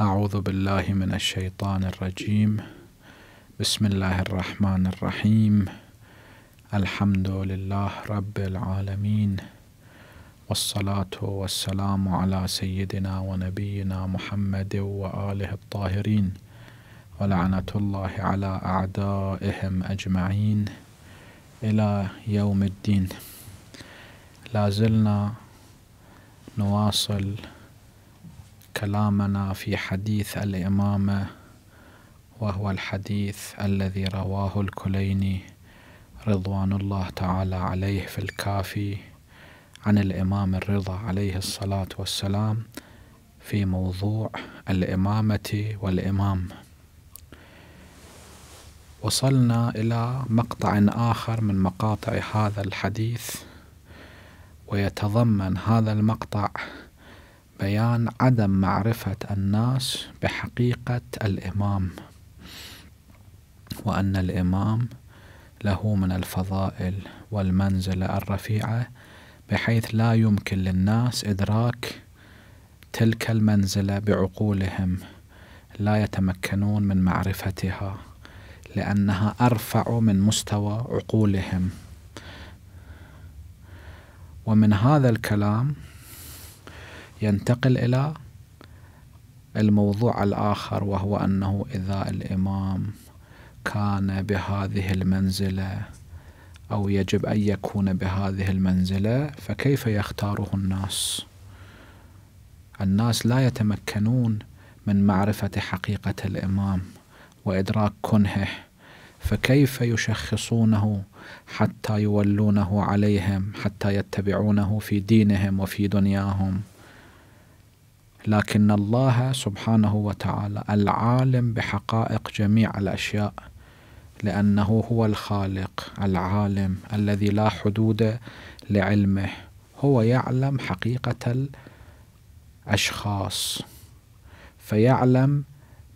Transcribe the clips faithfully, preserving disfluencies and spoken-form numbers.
أعوذ بالله من الشيطان الرجيم. بسم الله الرحمن الرحيم. الحمد لله رب العالمين، والصلاة والسلام على سيدنا ونبينا محمد وآله الطاهرين، ولعنة الله على أعدائهم أجمعين إلى يوم الدين. لازلنا نواصل كلامنا في حديث الإمامة، وهو الحديث الذي رواه الكليني رضوان الله تعالى عليه في الكافي عن الإمام الرضا عليه الصلاة والسلام في موضوع الإمامة والإمام. وصلنا إلى مقطع آخر من مقاطع هذا الحديث، ويتضمن هذا المقطع بيان عدم معرفة الناس بحقيقة الإمام، وأن الإمام له من الفضائل والمنزلة الرفيعة بحيث لا يمكن للناس إدراك تلك المنزلة بعقولهم، لا يتمكنون من معرفتها لأنها أرفع من مستوى عقولهم. ومن هذا الكلام ينتقل إلى الموضوع الآخر، وهو أنه إذا الإمام كان بهذه المنزلة أو يجب أن يكون بهذه المنزلة فكيف يختاره الناس؟ الناس لا يتمكنون من معرفة حقيقة الإمام وإدراك كنهه، فكيف يشخصونه حتى يولونه عليهم، حتى يتبعونه في دينهم وفي دنياهم؟ لكن الله سبحانه وتعالى العالم بحقائق جميع الأشياء، لأنه هو الخالق العالم الذي لا حدود لعلمه، هو يعلم حقيقة الأشخاص، فيعلم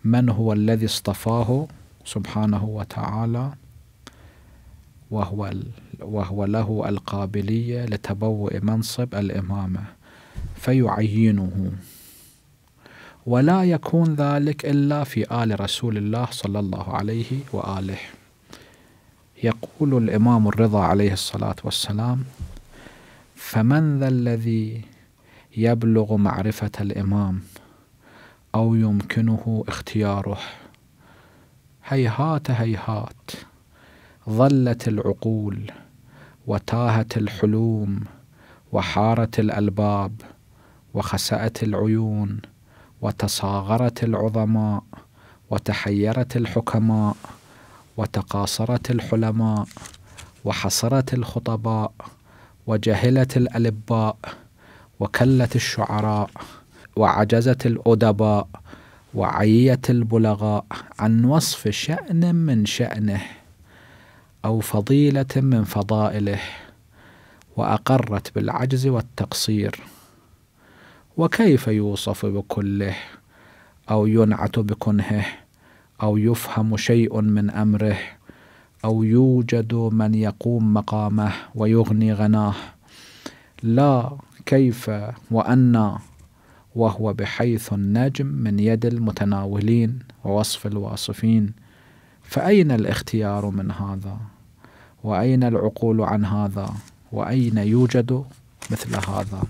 من هو الذي اصطفاه سبحانه وتعالى، وهو, وهو له القابلية لتبوء منصب الإمامة فيعينه. ولا يكون ذلك إلا في آل رسول الله صلى الله عليه وآله. يقول الإمام الرضا عليه الصلاة والسلام: فمن ذا الذي يبلغ معرفة الإمام أو يمكنه اختياره؟ هيهات هيهات، ضلت العقول وتاهت الحلوم وحارت الألباب وخسأت العيون وتصاغرت العظماء وتحيرت الحكماء وتقاصرت الحلماء وحصرت الخطباء وجهلت الألباء وكلت الشعراء وعجزت الأدباء وعيت البلغاء عن وصف شأن من شأنه أو فضيلة من فضائله، وأقرت بالعجز والتقصير، وكيف يوصف بكله أو ينعت بكنهه أو يفهم شيء من أمره أو يوجد من يقوم مقامه ويغني غناه؟ لا كيف وأنا، وهو بحيث النجم من يد المتناولين ووصف الواصفين. فأين الاختيار من هذا؟ وأين العقول عن هذا؟ وأين يوجد مثل هذا؟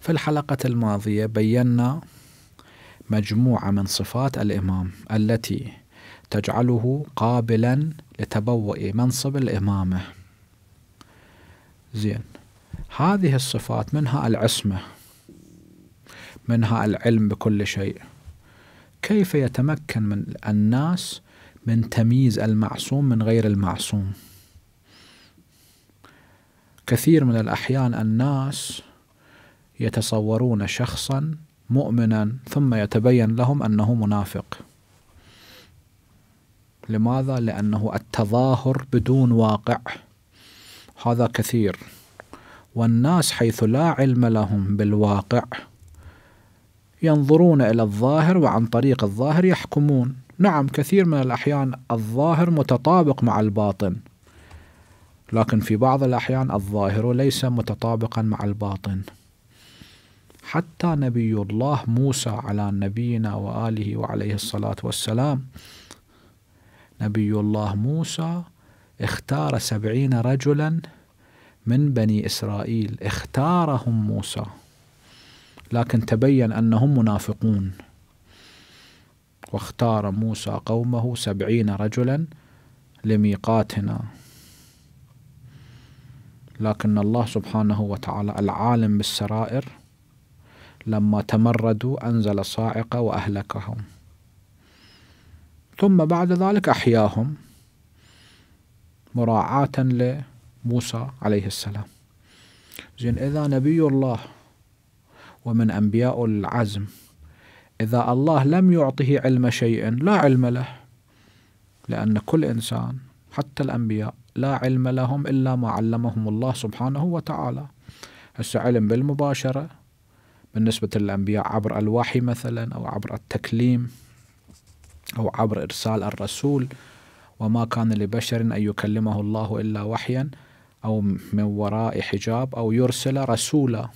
في الحلقة الماضية بينا مجموعة من صفات الإمام التي تجعله قابلا لتبوء منصب الإمامة. زين، هذه الصفات منها العصمة، منها العلم بكل شيء. كيف يتمكن من الناس من تمييز المعصوم من غير المعصوم؟ كثير من الأحيان الناس يتصورون شخصا مؤمنا ثم يتبين لهم أنه منافق. لماذا؟ لأنه التظاهر بدون واقع، هذا كثير. والناس حيث لا علم لهم بالواقع ينظرون إلى الظاهر، وعن طريق الظاهر يحكمون. نعم، كثير من الأحيان الظاهر متطابق مع الباطن، لكن في بعض الأحيان الظاهر ليس متطابقا مع الباطن، حتى نبي الله موسى على نبينا وآله وعليه الصلاة والسلام، نبي الله موسى اختار سبعين رجلا من بني إسرائيل، اختارهم موسى لكن تبين أنهم منافقون، واختار موسى قومه سبعين رجلا لميقاتنا، لكن الله سبحانه وتعالى العالم بالسرائر لما تمردوا أنزل صاعقة وأهلكهم، ثم بعد ذلك أحياهم مراعاة لموسى عليه السلام. زين، إذا نبي الله ومن أنبياء العزم إذا الله لم يعطه علم شيء لا علم له، لأن كل إنسان حتى الأنبياء لا علم لهم إلا ما علمهم الله سبحانه وتعالى. هسه علم بالمباشرة بالنسبة للأنبياء عبر الوحي مثلا، أو عبر التكليم، أو عبر إرسال الرسول، وما كان لبشر أن يكلمه الله إلا وحيا أو من وراء حجاب أو يرسل رسولا.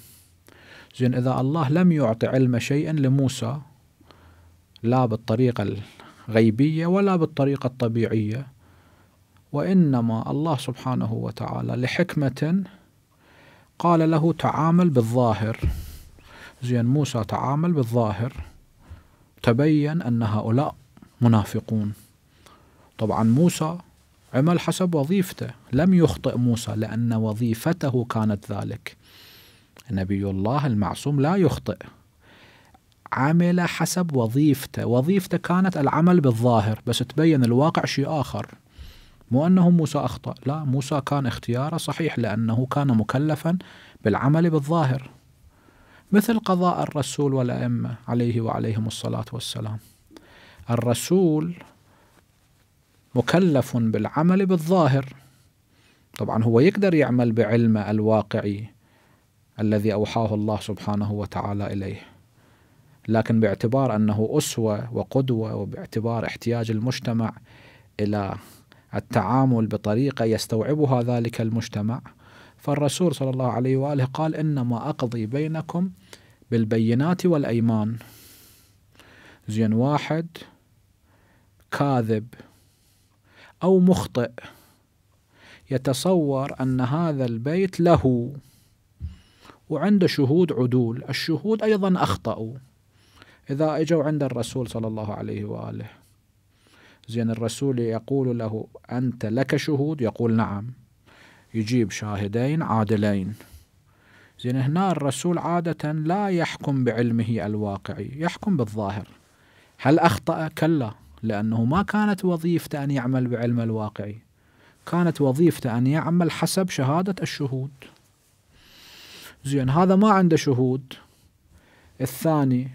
زين، إذا الله لم يعطي علم شيئا لموسى لا بالطريقة الغيبية ولا بالطريقة الطبيعية، وإنما الله سبحانه وتعالى لحكمة قال له تعامل بالظاهر. زين، موسى تعامل بالظاهر، تبين أن هؤلاء منافقون. طبعا موسى عمل حسب وظيفته، لم يخطئ موسى لأن وظيفته كانت ذلك، نبي الله المعصوم لا يخطئ، عمل حسب وظيفته، وظيفته كانت العمل بالظاهر، بس تبين الواقع شيء آخر، مو أنه موسى أخطأ، لا، موسى كان اختياره صحيح لأنه كان مكلفا بالعمل بالظاهر، مثل قضاء الرسول والأئمة عليه وعليهم الصلاة والسلام. الرسول مكلف بالعمل بالظاهر، طبعا هو يقدر يعمل بعلمه الواقعي الذي أوحاه الله سبحانه وتعالى إليه، لكن باعتبار أنه أسوة وقدوة، وباعتبار احتياج المجتمع إلى التعامل بطريقة يستوعبها ذلك المجتمع، فالرسول صلى الله عليه وآله قال إنما أقضي بينكم بالبينات والأيمان. زين، واحد كاذب أو مخطئ يتصور أن هذا البيت له وعنده شهود عدول، الشهود أيضا أخطأوا، إذا أجوا عند الرسول صلى الله عليه وآله، زين، الرسول يقول له أنت لك شهود، يقول نعم، يجيب شاهدين عادلين. زين، هنا الرسول عادة لا يحكم بعلمه الواقعي، يحكم بالظاهر. هل أخطأ؟ كلا، لأنه ما كانت وظيفته أن يعمل بعلم الواقعي، كانت وظيفته أن يعمل حسب شهادة الشهود. زين، هذا ما عنده شهود. الثاني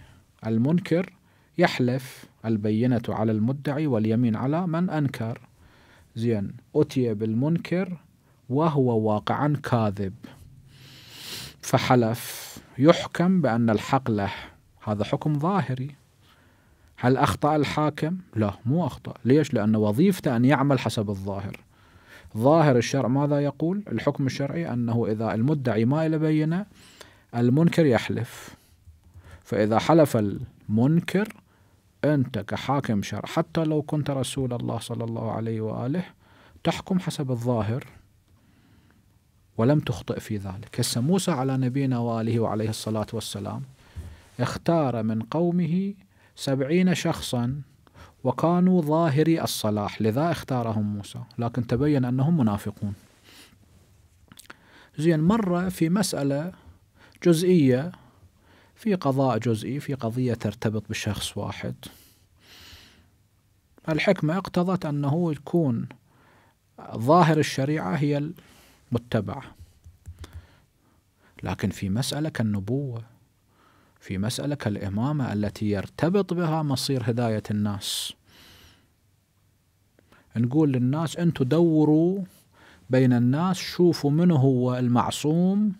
المنكر يحلف، البينة على المدعي واليمين على من أنكر. زين، أتي بالمنكر وهو واقعا كاذب فحلف، يحكم بأن الحق له، هذا حكم ظاهري. هل أخطأ الحاكم؟ لا، مو أخطأ. ليش؟ لأن وظيفته أن يعمل حسب الظاهر. ظاهر الشرع ماذا يقول؟ الحكم الشرعي أنه إذا المدعي ما إلى بينة المنكر يحلف، فإذا حلف المنكر أنت كحاكم شرع حتى لو كنت رسول الله صلى الله عليه وآله تحكم حسب الظاهر ولم تخطئ في ذلك. هسه موسى على نبينا وآله وعليه الصلاة والسلام اختار من قومه سبعين شخصا وكانوا ظاهري الصلاح، لذا اختارهم موسى، لكن تبين أنهم منافقون. زين، مرة في مسألة جزئية، في قضاء جزئي، في قضية ترتبط بشخص واحد، الحكمة اقتضت أنه يكون ظاهر الشريعة هي المتبع، لكن في مسألة كالنبوة، في مسألة كالإمامة التي يرتبط بها مصير هداية الناس، نقول للناس أنتوا دوروا بين الناس، شوفوا من هو المعصوم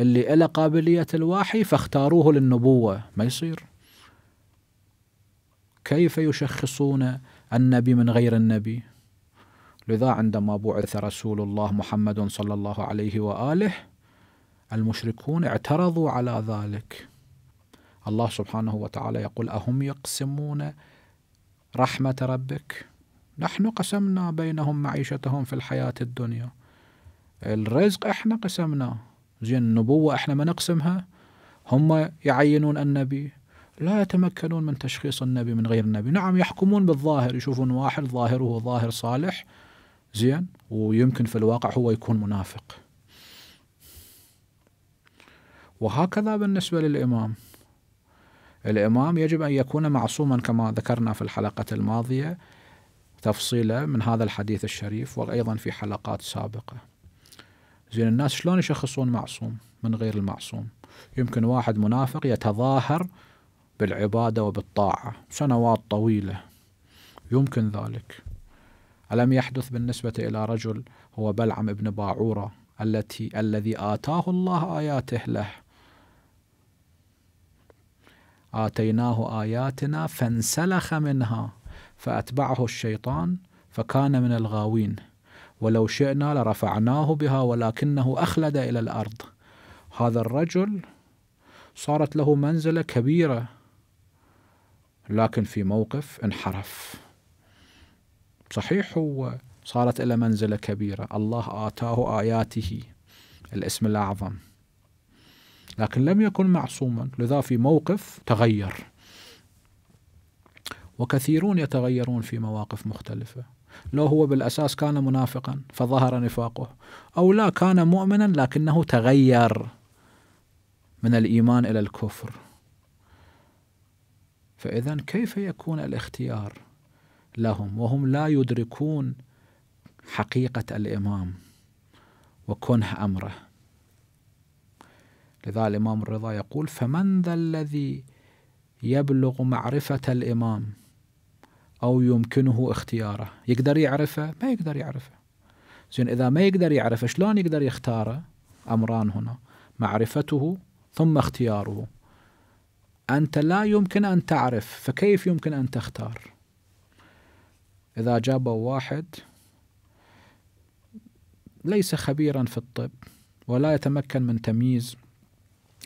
اللي إلى قابلية الوحي فاختاروه للنبوة، ما يصير. كيف يشخصون النبي من غير النبي؟ لذا عندما بعث رسول الله محمد صلى الله عليه وآله المشركون اعترضوا على ذلك. الله سبحانه وتعالى يقول: أهم يقسمون رحمة ربك؟ نحن قسمنا بينهم معيشتهم في الحياة الدنيا، الرزق احنا قسمناه، زين النبوة احنا ما نقسمها؟ هم يعينون النبي، لا يتمكنون من تشخيص النبي من غير النبي. نعم يحكمون بالظاهر، يشوفون واحد ظاهره ظاهر صالح زين، ويمكن في الواقع هو يكون منافق. وهكذا بالنسبة للإمام، الإمام يجب أن يكون معصوما كما ذكرنا في الحلقة الماضية تفصيلا من هذا الحديث الشريف، وأيضا في حلقات سابقة. زين الناس شلون يشخصون معصوم من غير المعصوم؟ يمكن واحد منافق يتظاهر بالعبادة وبالطاعة سنوات طويلة، يمكن ذلك. ألم يحدث بالنسبة إلى رجل هو بلعم ابن باعورة التي الذي آتاه الله آياته له، آتيناه آياتنا فانسلخ منها فأتبعه الشيطان فكان من الغاوين، ولو شئنا لرفعناه بها ولكنه أخلد إلى الأرض. هذا الرجل صارت له منزلة كبيرة، لكن في موقف انحرف. صحيح هو صارت له منزلة كبيرة، الله آتاه آياته الاسم الأعظم، لكن لم يكن معصوما، لذا في موقف تغير. وكثيرون يتغيرون في مواقف مختلفة، لو هو بالأساس كان منافقا فظهر نفاقه، أو لا كان مؤمنا لكنه تغير من الإيمان إلى الكفر. فإذا كيف يكون الاختيار لهم وهم لا يدركون حقيقة الإمام وكنه أمره؟ لذا الإمام الرضا يقول: فمن ذا الذي يبلغ معرفة الإمام أو يمكنه اختياره؟ يقدر يعرفه؟ ما يقدر يعرفه. زين إذا ما يقدر يعرفه شلون يقدر يختاره؟ أمران هنا: معرفته ثم اختياره. أنت لا يمكن أن تعرف، فكيف يمكن أن تختار؟ إذا جابوا واحد ليس خبيرا في الطب ولا يتمكن من تمييز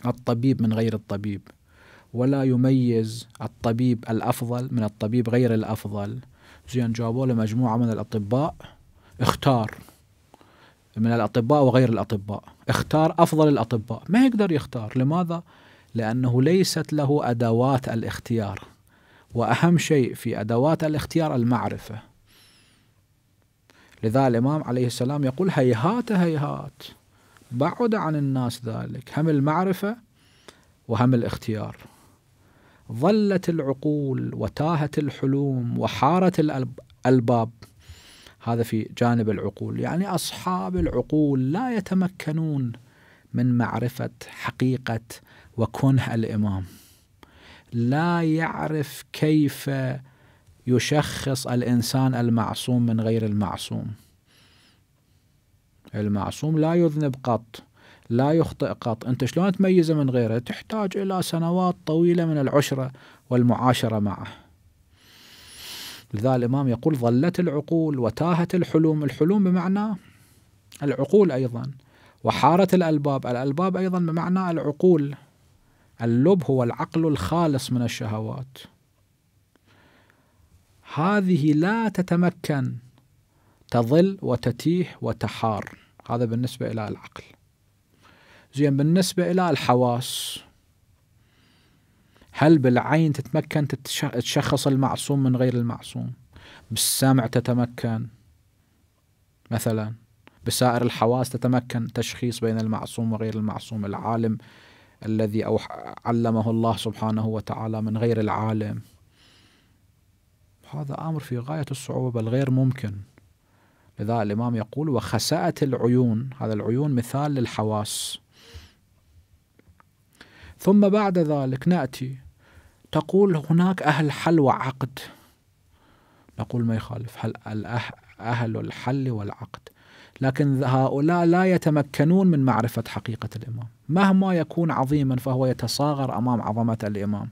الطبيب من غير الطبيب، ولا يميز الطبيب الأفضل من الطبيب غير الأفضل، زين جابوا له مجموعة من الأطباء، اختار من الأطباء وغير الأطباء، اختار أفضل الأطباء، ما يقدر يختار. لماذا؟ لأنه ليست له أدوات الاختيار، وأهم شيء في أدوات الاختيار المعرفة. لذا الإمام عليه السلام يقول: هيهات هيهات، بعد عن الناس ذلك، هم المعرفة وهم الاختيار. ظلت العقول وتاهت الحلوم وحارت الألباب. هذا في جانب العقول، يعني أصحاب العقول لا يتمكنون من معرفة حقيقة وكنه الإمام، لا يعرف كيف يشخص الإنسان المعصوم من غير المعصوم. المعصوم لا يذنب قط، لا يخطئ قط، أنت شلون تميزه من غيره؟ تحتاج إلى سنوات طويلة من العشرة والمعاشرة معه. لذا الإمام يقول: ظلت العقول وتاهت الحلوم، الحلوم بمعنى العقول أيضا، وحارت الألباب، الألباب أيضا بمعنى العقول. اللب هو العقل الخالص من الشهوات، هذه لا تتمكن، تظل وتتيه وتحار. هذا بالنسبة إلى العقل. زين بالنسبة إلى الحواس، هل بالعين تتمكن تشخص المعصوم من غير المعصوم؟ بالسمع تتمكن مثلا، بسائر الحواس تتمكن تشخيص بين المعصوم وغير المعصوم، العالم الذي أو علمه الله سبحانه وتعالى من غير العالم، هذا أمر في غاية الصعوبة بل غير ممكن. لذا الإمام يقول: وخسأت العيون، هذا العيون مثال للحواس. ثم بعد ذلك نأتي، تقول هناك أهل حل وعقد، نقول ما يخالف، هل أهل الحل والعقد، لكن هؤلاء لا يتمكنون من معرفة حقيقة الإمام، مهما يكون عظيما فهو يتصاغر أمام عظمة الإمام.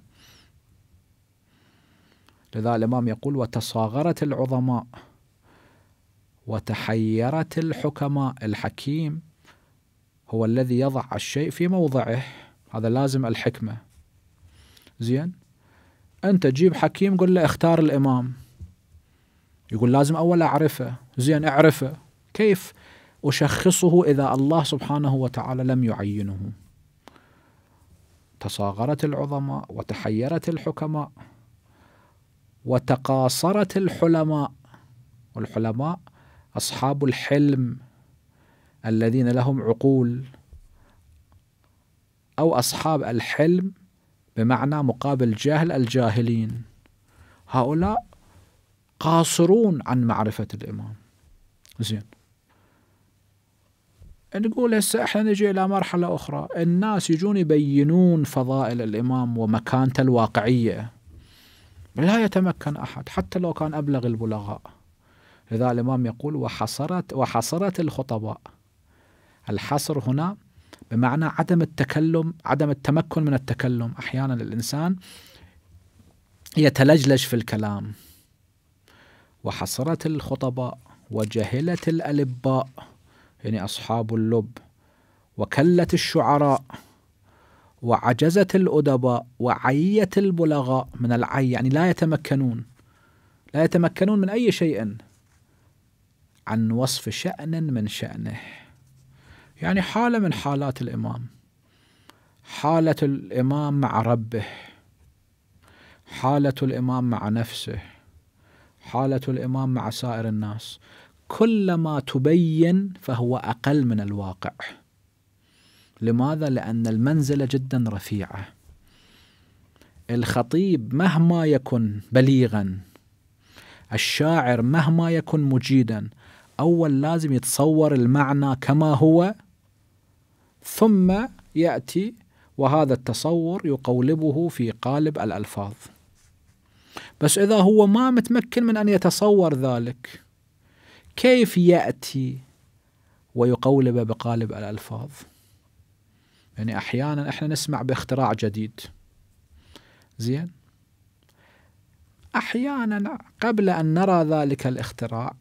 لذا الإمام يقول: وتصاغرت العظماء وتحيرت الحكماء، الحكيم هو الذي يضع الشيء في موضعه. هذا لازم الحكمة. زين، أنت تجيب حكيم قل له اختار الإمام، يقول لازم أول أعرفه. زين، أعرفه كيف؟ أشخصه إذا الله سبحانه وتعالى لم يعينه. تصاغرت العظماء وتحيرت الحكماء وتقاصرت الحلماء، والحلماء أصحاب الحلم الذين لهم عقول، أو أصحاب الحلم بمعنى مقابل جاهل الجاهلين. هؤلاء قاصرون عن معرفة الإمام. زين، نقول هسه احنا نجي الى مرحلة اخرى، الناس يجون يبينون فضائل الامام ومكانته الواقعية، لا يتمكن احد حتى لو كان ابلغ البلغاء. لذا الامام يقول وحصرت وحصرت الخطباء. الحصر هنا بمعنى عدم التكلم، عدم التمكن من التكلم. احيانا الانسان يتلجلج في الكلام. وحصرت الخطباء وجهلت الالباء، يعني أصحاب اللب، وكلت الشعراء، وعجزت الأدباء، وعيت البلغاء. من العي يعني لا يتمكنون، لا يتمكنون من أي شيء عن وصف شأن من شأنه. يعني حالة من حالات الإمام، حالة الإمام مع ربه، حالة الإمام مع نفسه، حالة الإمام مع سائر الناس. كلما تبين فهو أقل من الواقع. لماذا؟ لأن المنزلة جدا رفيعة. الخطيب مهما يكن بليغا، الشاعر مهما يكن مجيدا، أول لازم يتصور المعنى كما هو، ثم يأتي وهذا التصور يقولبه في قالب الألفاظ. بس إذا هو ما متمكن من أن يتصور ذلك، كيف يأتي ويقولب بقالب الألفاظ؟ يعني أحيانا إحنا نسمع باختراع جديد، زين، أحيانا قبل أن نرى ذلك الاختراع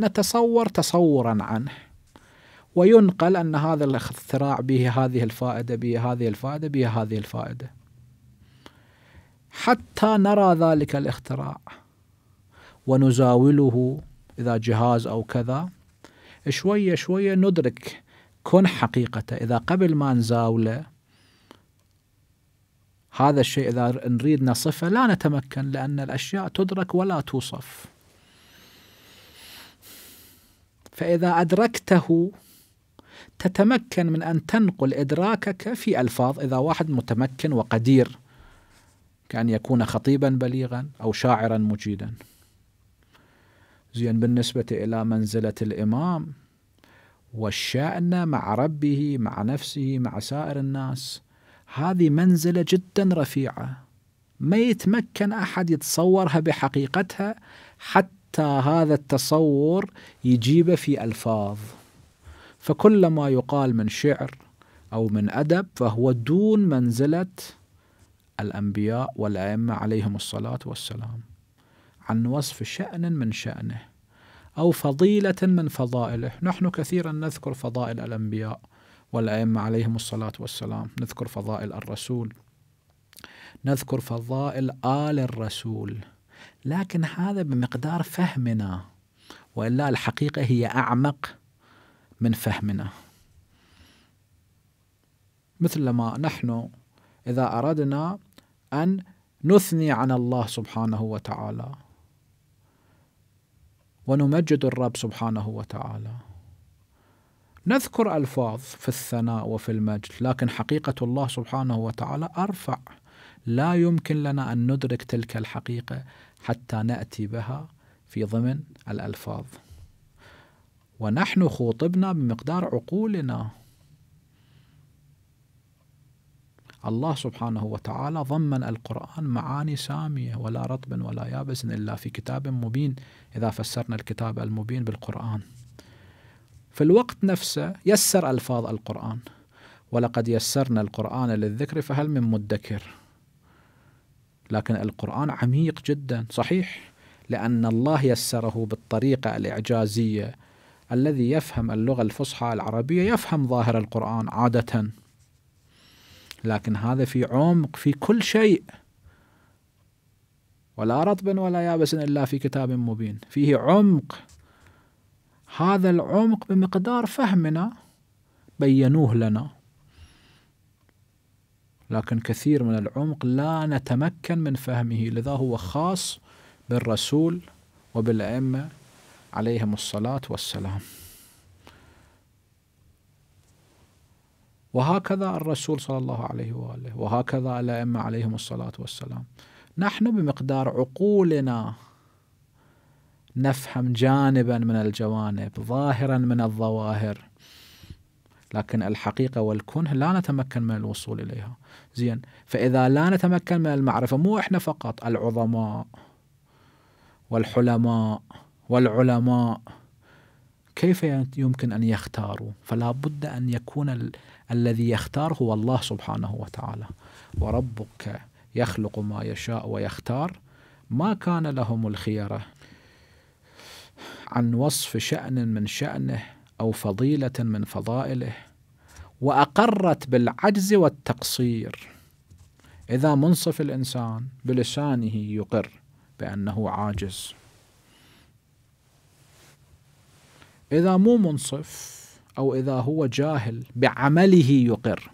نتصور تصورا عنه، وينقل أن هذا الاختراع به هذه الفائدة، به هذه الفائدة، به هذه الفائدة، حتى نرى ذلك الاختراع ونزاوله إذا جهاز أو كذا، شوية شوية ندرك كن حقيقته. إذا قبل ما نزاوله هذا الشيء، إذا نريد نصفه لا نتمكن، لأن الأشياء تدرك ولا توصف. فإذا أدركته تتمكن من أن تنقل إدراكك في ألفاظ. إذا واحد متمكن وقدير كأن يكون خطيبا بليغا أو شاعرا مجيدا. زين، بالنسبة إلى منزلة الإمام والشأن مع ربه، مع نفسه، مع سائر الناس، هذه منزلة جدا رفيعة، ما يتمكن أحد يتصورها بحقيقتها حتى هذا التصور يجيب في ألفاظ. فكل ما يقال من شعر أو من أدب فهو دون منزلة الأنبياء والأئمة عليهم الصلاة والسلام، عن وصف شأن من شأنه أو فضيلة من فضائله. نحن كثيرا نذكر فضائل الأنبياء والأئمة عليهم الصلاة والسلام، نذكر فضائل الرسول، نذكر فضائل آل الرسول، لكن هذا بمقدار فهمنا، وإلا الحقيقة هي أعمق من فهمنا. مثلما نحن إذا أردنا أن نثني عن الله سبحانه وتعالى ونمجد الرب سبحانه وتعالى، نذكر ألفاظ في الثناء وفي المجد، لكن حقيقة الله سبحانه وتعالى أرفع. لا يمكن لنا أن ندرك تلك الحقيقة حتى نأتي بها في ضمن الألفاظ. ونحن خوطبنا بمقدار عقولنا. الله سبحانه وتعالى ضمن القرآن معاني سامية، ولا رطب ولا يابس إلا في كتاب مبين، إذا فسرنا الكتاب المبين بالقرآن. في الوقت نفسه يسر ألفاظ القرآن، ولقد يسرنا القرآن للذكر فهل من مدكر. لكن القرآن عميق جدا، صحيح، لأن الله يسره بالطريقة الإعجازية الذي يفهم اللغة الفصحى العربية يفهم ظاهر القرآن عادة، لكن هذا في عمق في كل شيء. ولا رطب ولا يابس إلا في كتاب مبين، فيه عمق. هذا العمق بمقدار فهمنا بينوه لنا، لكن كثير من العمق لا نتمكن من فهمه، لذا هو خاص بالرسول وبالأئمة عليهم الصلاة والسلام. وهكذا الرسول صلى الله عليه وآله، وهكذا الأئمة عليهم الصلاة والسلام. نحن بمقدار عقولنا نفهم جانبا من الجوانب، ظاهرا من الظواهر، لكن الحقيقة والكنه لا نتمكن من الوصول إليها. زين، فإذا لا نتمكن من المعرفة، مو إحنا فقط، العظماء والحلماء والعلماء كيف يمكن أن يختاروا؟ فلا بد أن يكون ال الذي يختار هو الله سبحانه وتعالى. وربك يخلق ما يشاء ويختار، ما كان لهم الخيرة عن وصف شأن من شأنه أو فضيلة من فضائله، وأقرت بالعجز والتقصير. إذا منصف الإنسان بلسانه يقر بأنه عاجز، إذا مو منصف أو إذا هو جاهل بعمله يقر.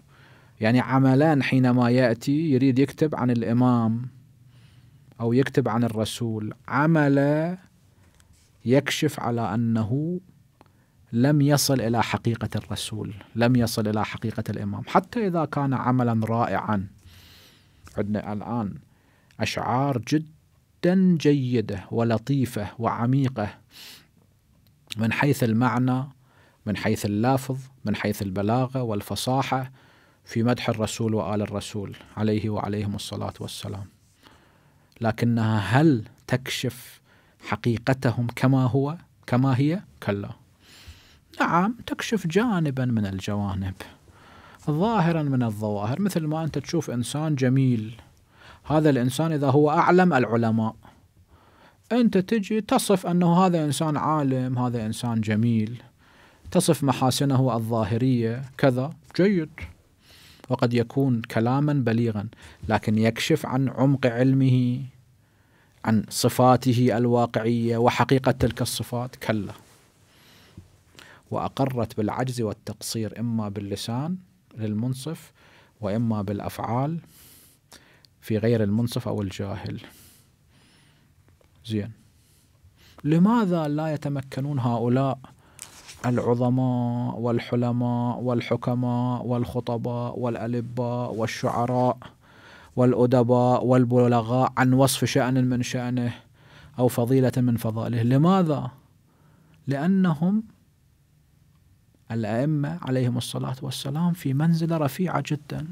يعني عملان حينما يأتي يريد يكتب عن الإمام أو يكتب عن الرسول، عمل يكشف على أنه لم يصل إلى حقيقة الرسول، لم يصل إلى حقيقة الإمام، حتى إذا كان عملا رائعا. عندنا الآن أشعار جدا جيدة ولطيفة وعميقة من حيث المعنى، من حيث اللافظ، من حيث البلاغة والفصاحة في مدح الرسول وآل الرسول عليه وعليهم الصلاة والسلام، لكنها هل تكشف حقيقتهم كما هو كما هي؟ كلا. نعم، تكشف جانبا من الجوانب، ظاهرا من الظواهر، مثل ما أنت تشوف إنسان جميل، هذا الإنسان إذا هو أعلم العلماء، أنت تجي تصف أنه هذا إنسان عالم، هذا إنسان جميل، تصف محاسنه الظاهرية كذا، جيد، وقد يكون كلاما بليغا، لكن يكشف عن عمق علمه، عن صفاته الواقعية وحقيقة تلك الصفات، كلا. وأقرت بالعجز والتقصير، إما باللسان للمنصف، وإما بالأفعال في غير المنصف أو الجاهل. زين، لماذا لا يتمكنون هؤلاء العظماء والحلماء والحكماء والخطباء والألباء والشعراء والأدباء والبلغاء عن وصف شأن من شأنه أو فضيلة من فضائله؟ لماذا؟ لأنهم الأئمة عليهم الصلاة والسلام في منزلة رفيعة جدا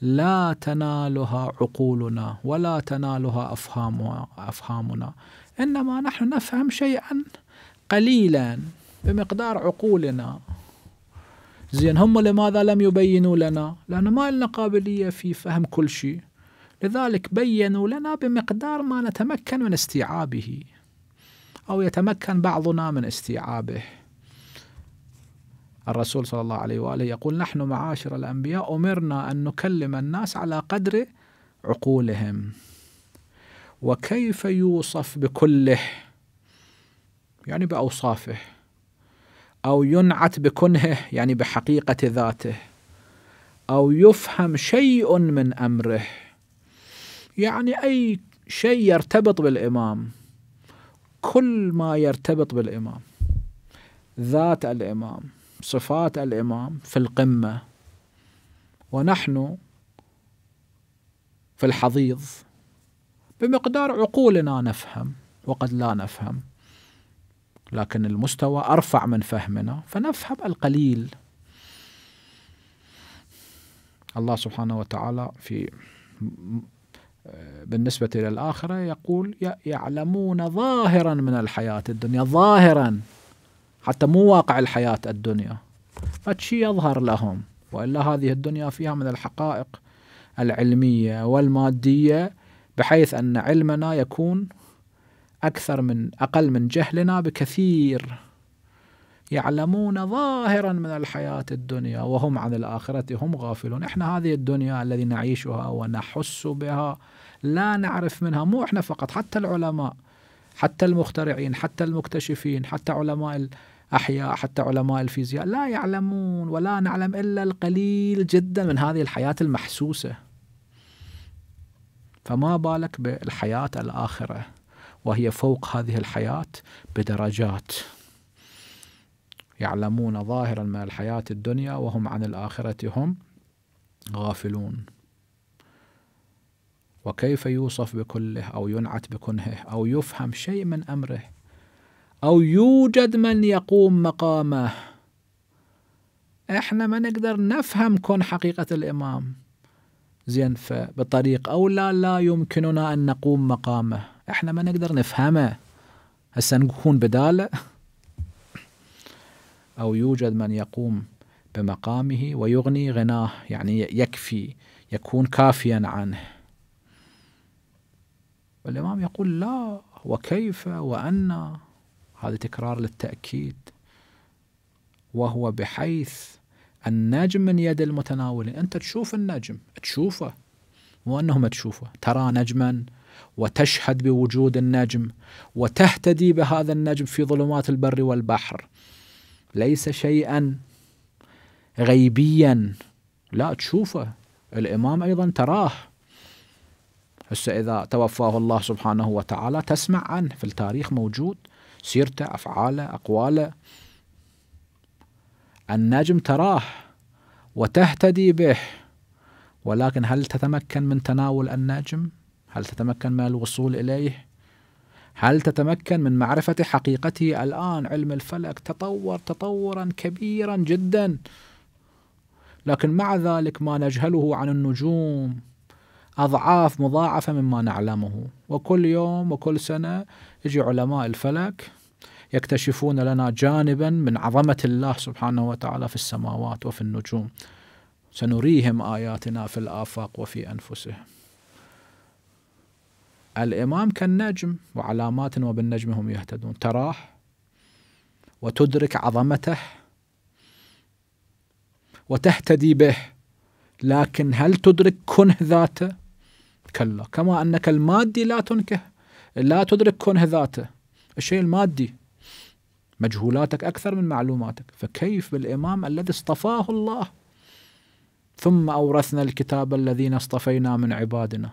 لا تنالها عقولنا ولا تنالها أفهامنا، إنما نحن نفهم شيئا قليلا بمقدار عقولنا. زين، هم لماذا لم يبينوا لنا؟ لأن ما لنا قابلية في فهم كل شيء، لذلك بينوا لنا بمقدار ما نتمكن من استيعابه أو يتمكن بعضنا من استيعابه. الرسول صلى الله عليه وآله يقول: نحن معاشر الأنبياء أمرنا أن نكلم الناس على قدر عقولهم. وكيف يوصف بكله؟ يعني بأوصافه، أو ينعت بكنهه، يعني بحقيقة ذاته، أو يفهم شيء من أمره، يعني أي شيء يرتبط بالإمام، كل ما يرتبط بالإمام، ذات الإمام، صفات الإمام في القمة، ونحن في الحضيض بمقدار عقولنا نفهم، وقد لا نفهم، لكن المستوى أرفع من فهمنا فنفهم القليل. الله سبحانه وتعالى في بالنسبة إلى الآخرة يقول: يعلمون ظاهرا من الحياة الدنيا، ظاهرا حتى مو واقع الحياة الدنيا، فشي يظهر لهم، وإلا هذه الدنيا فيها من الحقائق العلمية والمادية، بحيث أن علمنا يكون أكثر من أقل من جهلنا بكثير، يعلمون ظاهرا من الحياة الدنيا وهم عن الآخرة هم غافلون. إحنا هذه الدنيا الذي نعيشها ونحس بها لا نعرف منها، مو إحنا فقط، حتى العلماء، حتى المخترعين، حتى المكتشفين، حتى علماء الأحياء، حتى علماء الفيزياء لا يعلمون، ولا نعلم إلا القليل جدا من هذه الحياة المحسوسة، فما بالك بالحياة الآخرة وهي فوق هذه الحياة بدرجات. يعلمون ظاهرا من الحياة الدنيا وهم عن الآخرة هم غافلون. وكيف يوصف بكله أو ينعت بكنهه أو يفهم شيء من أمره أو يوجد من يقوم مقامه؟ إحنا ما نقدر نفهم كن حقيقة الإمام زين، فبطريق أولى لا يمكننا أن نقوم مقامه، إحنا ما نقدر نفهمه، هسه نكون بداله. أو يوجد من يقوم بمقامه ويغني غناه، يعني يكفي، يكون كافيا عنه. والإمام يقول لا، وكيف وأن، هذا تكرار للتأكيد، وهو بحيث النجم من يد المتناولين. أنت تشوف النجم، تشوفه، مو أنهم تشوفه، ترى نجما وتشهد بوجود النجم وتهتدي بهذا النجم في ظلمات البر والبحر، ليس شيئا غيبيا، لا تشوفه. الإمام أيضا تراه، هسه إذا توفاه الله سبحانه وتعالى تسمع عنه في التاريخ، موجود سيرته، أفعاله، أقواله. النجم تراه وتهتدي به، ولكن هل تتمكن من تناول النجم؟ هل تتمكن من الوصول إليه؟ هل تتمكن من معرفة حقيقته؟ الآن علم الفلك تطور تطورا كبيرا جدا، لكن مع ذلك ما نجهله عن النجوم أضعاف مضاعفة مما نعلمه، وكل يوم وكل سنة يجي علماء الفلك يكتشفون لنا جانبا من عظمة الله سبحانه وتعالى في السماوات وفي النجوم. سنريهم آياتنا في الآفاق وفي أنفسهم. الإمام كالنجم، وعلامات وبالنجم هم يهتدون، تراه وتدرك عظمته وتهتدي به، لكن هل تدرك كنه ذاته؟ كلا. كما أنك المادي لا تنكه، لا تدرك كنه ذاته، الشيء المادي مجهولاتك أكثر من معلوماتك، فكيف بالإمام الذي اصطفاه الله؟ ثم أورثنا الكتاب الذين اصطفينا من عبادنا.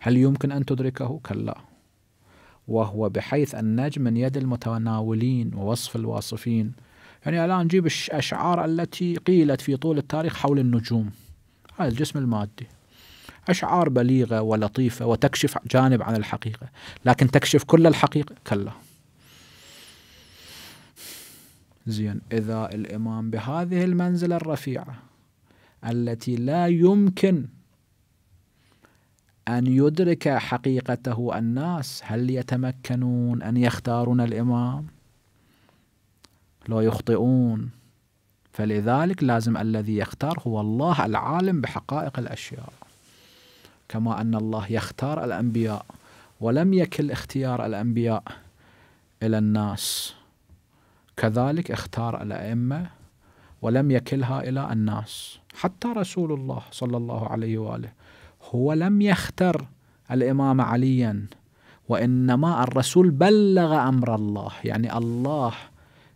هل يمكن أن تدركه؟ كلا. وهو بحيث النجم من يد المتناولين ووصف الواصفين. يعني الآن نجيب الأشعار التي قيلت في طول التاريخ حول النجوم، هذا الجسم المادي، أشعار بليغة ولطيفة وتكشف جانب عن الحقيقة، لكن تكشف كل الحقيقة؟ كلا. زين، إذا الإمام بهذه المنزلة الرفيعة التي لا يمكن أن يدرك حقيقته الناس، هل يتمكنون أن يختارون الإمام؟ لا يخطئون. فلذلك لازم الذي يختار هو الله العالم بحقائق الأشياء، كما أن الله يختار الأنبياء ولم يكل اختيار الأنبياء إلى الناس، كذلك اختار الأئمة ولم يكلها إلى الناس، حتى رسول الله صلى الله عليه وآله هو لم يختر الإمام عليا، وإنما الرسول بلغ أمر الله، يعني الله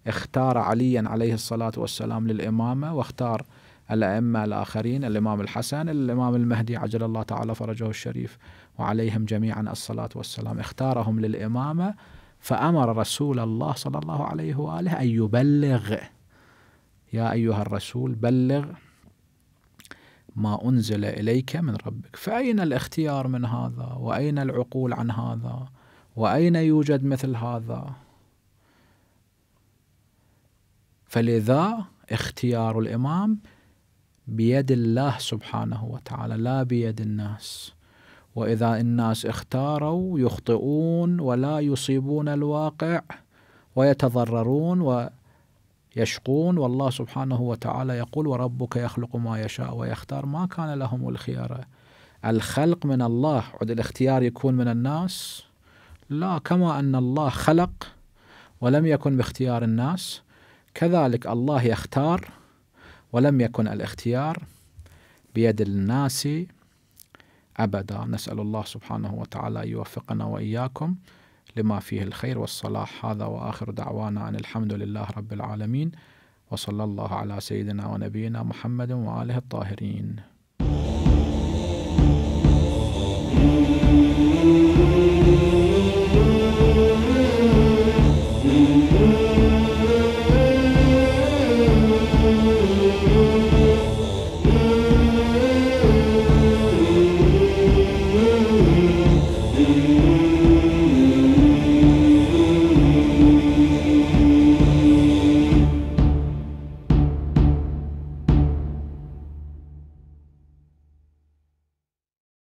اختار عليا عليه الصلاة والسلام للإمامة، واختار الأئمة الآخرين، الإمام الحسن، الإمام المهدي عجل الله تعالى فرجه الشريف وعليهم جميعا الصلاة والسلام، اختارهم للإمامة، فأمر رسول الله صلى الله عليه وآله أن يبلغ، يا أيها الرسول بلغ ما أنزل إليك من ربك. فأين الاختيار من هذا؟ وأين العقول عن هذا؟ وأين يوجد مثل هذا؟ فلذا اختيار الإمام بيد الله سبحانه وتعالى لا بيد الناس، وإذا الناس اختاروا يخطئون ولا يصيبون الواقع ويتضررون ويشقون، والله سبحانه وتعالى يقول وربك يخلق ما يشاء ويختار ما كان لهم الخيار. الخلق من الله، عد الاختيار يكون من الناس؟ لا، كما أن الله خلق ولم يكن باختيار الناس، كذلك الله يختار ولم يكن الاختيار بيد الناس أبدا. نسأل الله سبحانه وتعالى يوفقنا وإياكم لما فيه الخير والصلاح. هذا وآخر دعوانا أن الحمد لله رب العالمين، وصلى الله على سيدنا ونبينا محمد وآله الطاهرين.